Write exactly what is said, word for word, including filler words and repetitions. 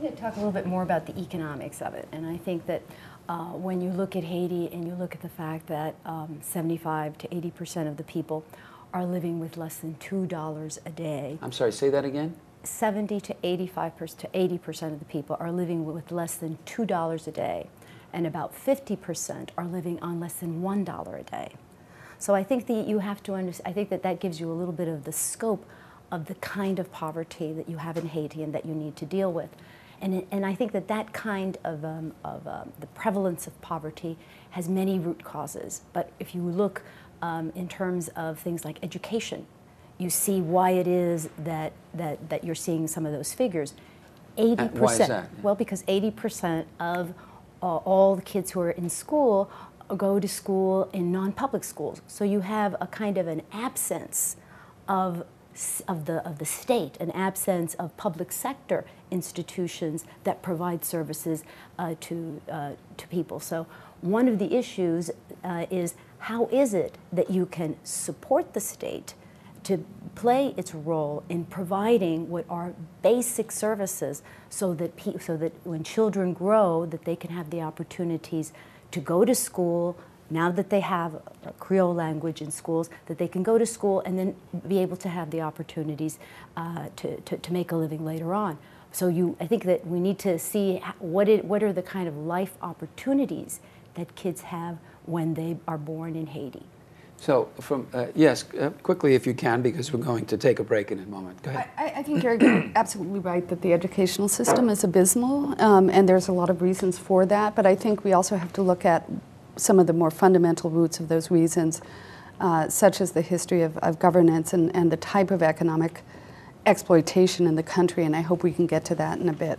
going to talk a little bit more about the economics of it. And I think that uh, when you look at Haiti and you look at the fact that um, seventy-five to eighty percent of the people are living with less than two dollars a day. I'm sorry, say that again? seventy to eighty-five percent to eighty percent of the people are living with less than two dollars a day, and about fifty percent are living on less than one dollar a day. So I think that you have to understand, I think that that gives you a little bit of the scope of the kind of poverty that you have in Haiti and that you need to deal with. And, and I think that that kind of, um, of um, the prevalence of poverty has many root causes. But if you look um, in terms of things like education, you see why it is that, that, that you're seeing some of those figures. eighty percent. Why is that? Well, because eighty percent of uh, all the kids who are in school go to school in non-public schools. So you have a kind of an absence of of the of the state, an absence of public sector institutions that provide services uh, to uh, to people. So one of the issues uh, is, how is it that you can support the state to play its role in providing what are basic services, so that pe so that when children grow, that they can have the opportunities to go to school. Now that they have a Creole language in schools, that they can go to school and then be able to have the opportunities uh, to, to, to make a living later on. So you, I think that we need to see what, it, what are the kind of life opportunities that kids have when they are born in Haiti. So, from, uh, yes, uh, quickly if you can, because we're going to take a break in a moment. Go ahead. I, I think you're absolutely right that the educational system is abysmal, um, and there's a lot of reasons for that, but I think we also have to look at some of the more fundamental roots of those reasons, uh, such as the history of, of governance and, and the type of economic exploitation in the country, and I hope we can get to that in a bit.